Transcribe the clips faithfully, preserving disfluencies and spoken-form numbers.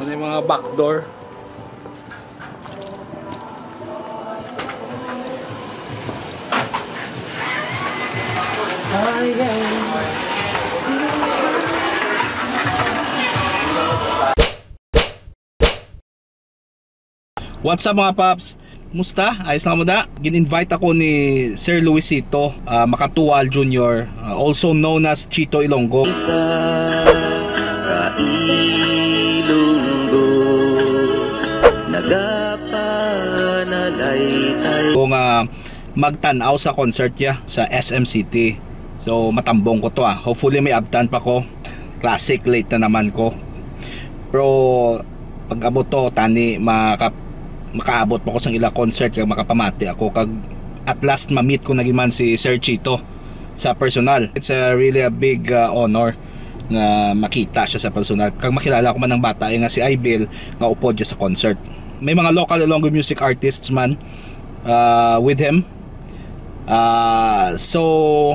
Ano yung mga backdoor. Hi guys! What's up mga paps? Musta? Ayos na muna? Gin-invite ako ni Sir Luisito uh, Makatuwal Junior, uh, also known as Chito Ilonggo. Isa ka Ilonggo, nagapanalay tayo. Uh, magtanaw sa concert niya sa S M City. So matambong ko to ah. Hopefully may abtan pa ko. Classic late na naman ko. Pero pag abot to, tani makap makaabot pa ko sa ilang concert kaya makapamati ako kag at last ma-meet ko naging man si Sir Chito sa personal. It's a really a big uh, honor na makita siya sa personal kag makilala ko man ng bata nga si Ibil nga upod siya sa concert. May mga local Ilonggo music artists man uh, with him, uh, so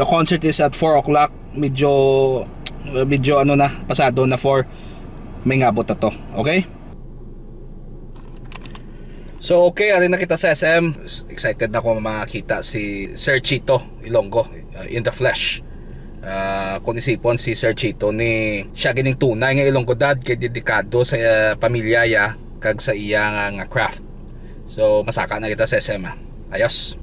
the concert is at four o'clock, medyo medyo ano na pasado na four, may ngabot na to. Okay? So okay, alin na kita sa S M. Excited na ako makita si Sir Chito Ilonggo uh, in the flesh. Uh, kung isipon si Sir Chito ni siya gining tunay nga Ilonggo Dad kay dedikado sa uh, pamilya ya kag sa iya nga craft. So masaka na kita sa S M. Ha? Ayos.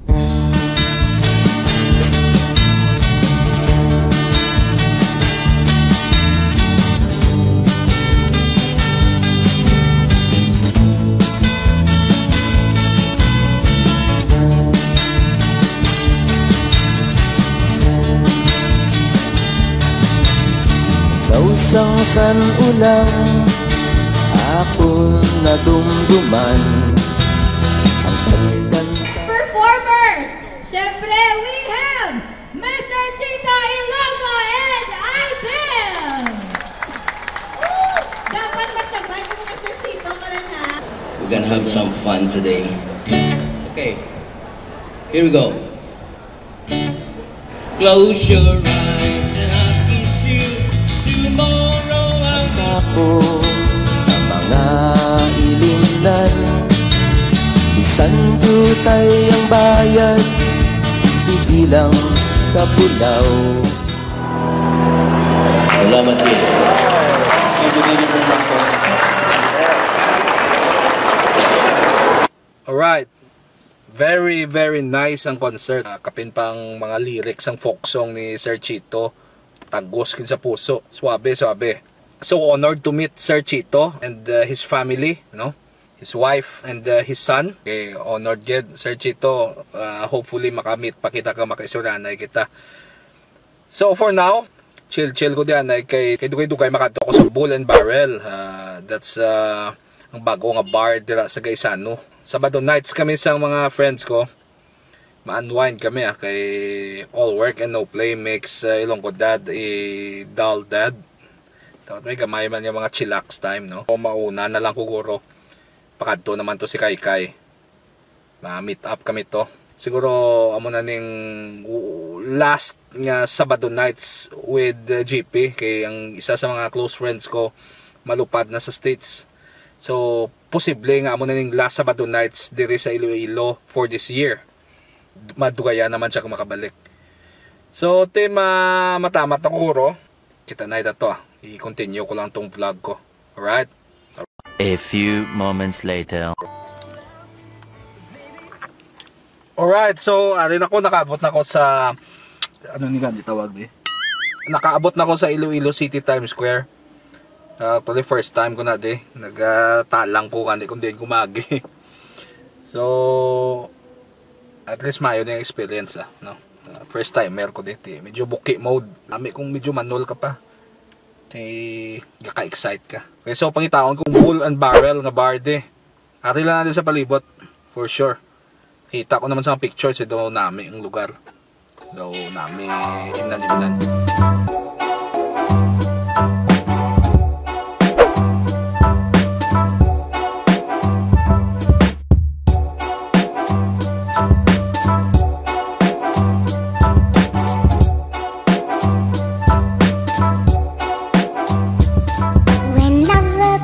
Isang san ulang ako na dumduman ang pagkanta. Performers, syempre we have Mister Chito Ilonggo and Ibil. Dapat masabay ko Mister Chito karon ha. We're gonna have some fun today. Okay, here we go. Close your eyes and I'll kiss you. Tomorrow ang ako sa mga ilindan, isang tutay ang bayan, sigilang kapulaw. Salamat din. Alright, very very nice ang concert. Kapin pang mga lyrics ang folk song ni Sir Chito. Tagos kin sa puso, suabe suabe. So honored to meet Sir Chito and uh, his family, you know, his wife and uh, his son. Okay, honored yet Sir Chito. Uh, hopefully makamit pa kita ka makisuranay kita. So for now, chill chill ko diyan ay kay kay dugay-dugay makato ko sa Bull and Barrel. Uh, that's uh, ang bago nga bar dira sa Gaisano. Sabado nights kami sa mga friends ko. Ma-unwind kami ah, kay all work and no play makes uh, Ilonggo Dad a dull dad. Dapat may gamay man yung mga chillax time, no? O mauna na lang kuguro. Pakadto naman to si Kai Kai. Ma-meet up kami to. Siguro amo na ning last nga Sabado nights with uh, G P. Kay ang isa sa mga close friends ko malupad na sa States. So, posible nga amo na ning last Sabado nights diri sa Iloilo for this year. Madugaya naman siya kung makabalik. So, tema matamat na kuro. Kita na ito ah. I-continue ko lang tong vlog ko. Alright? A few moments later. Alright, so, alin ako, nakaabot na ako sa... Ano ni ganyan tawag di? Nakaabot na ako sa Iloilo City Times Square. Uh, actually, first time ko na di. Nagtalang ko ganyan kung din kumagi. So... At least mayo na yung experience ah, no? Uh, first time meron ko dito. Medyo buki mode. Lami kung medyo manol ka pa. Eh, gaka-excite ka. Okay, so pangitaon kong Bull and Barrel nga bar de. Ari lang natin sa palibot. For sure. Kita ko naman sa mga pictures eh, daw nami ang lugar. Daw nami imnan-imnan. When love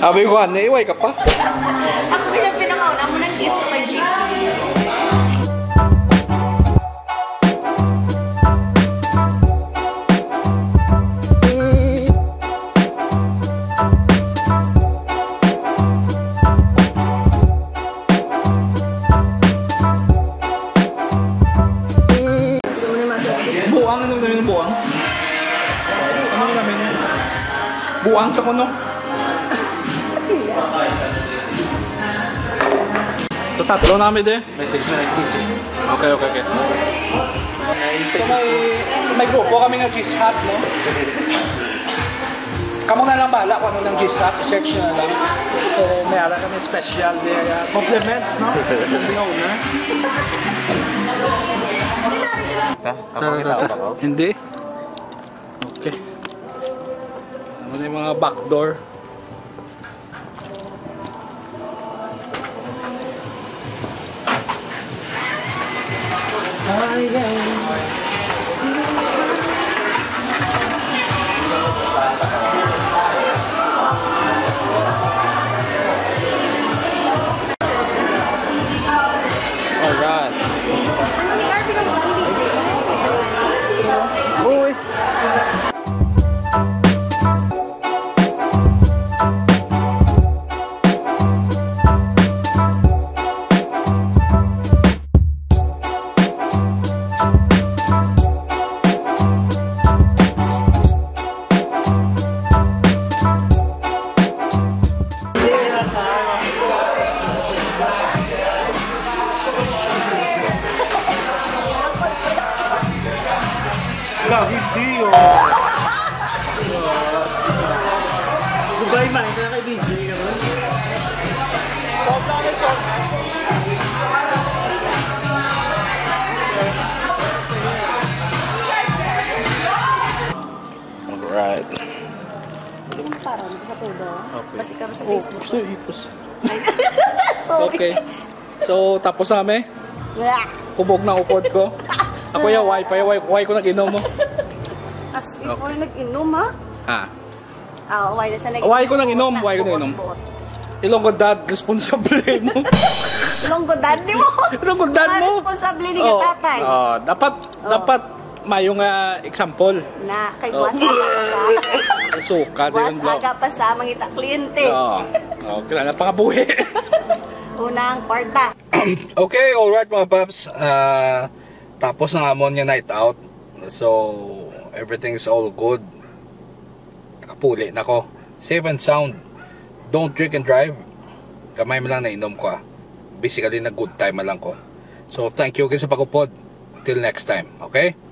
Abay ko, naiway ka pa. Ako yung pinakauna mo ng gift kay G P. Buang sa kuno. Ito tatlo namin eh. May six na Okay, okay, okay. So may, may grupo kami ng cheese hat, no? Kamu na lang bahala kung ano ng cheese hat. Section na lang. So may ala kami special there. Uh, compliments, no? Hindi na una. Sinari ka lang. Kapangita ako ako? Hindi. Okay. Ano yung mga backdoor? Hi guys! Alright! Ano ni R P ng Uy! Alright. Yung parang dito sa table. Basi ka sa Facebook. Okay. So tapos kami. Kubog na upod ko. Ako yung wife, yung wife, wife ko nag-inom mo. As if ako yung nag-inom ha? Ha? Ah, wife na sa nag-inom. Wife ko nag-inom, wife ko nag-inom. Ilonggo Dad, responsable mo. Ilonggo Dad mo? Ilonggo Dad mo? Responsable ni yung tatay. Oh, dapat, dapat mayong uh, example. Na, kay Guasa oh. Ka pa sa. Suka din ang blog. Guasa ka pa sa mangita kliyente. Oo, oh. Oh, kailangan pangabuhi. Unang kwarta. Okay, alright mga paps. Uh, tapos na amon yung night out. So, everything's all good. Kapuli na ko. Safe and sound. Don't drink and drive. Kamay mo lang nainom ko ah. Basically na good time lang ko. So thank you guys sa pag-upod. Till next time. Okay?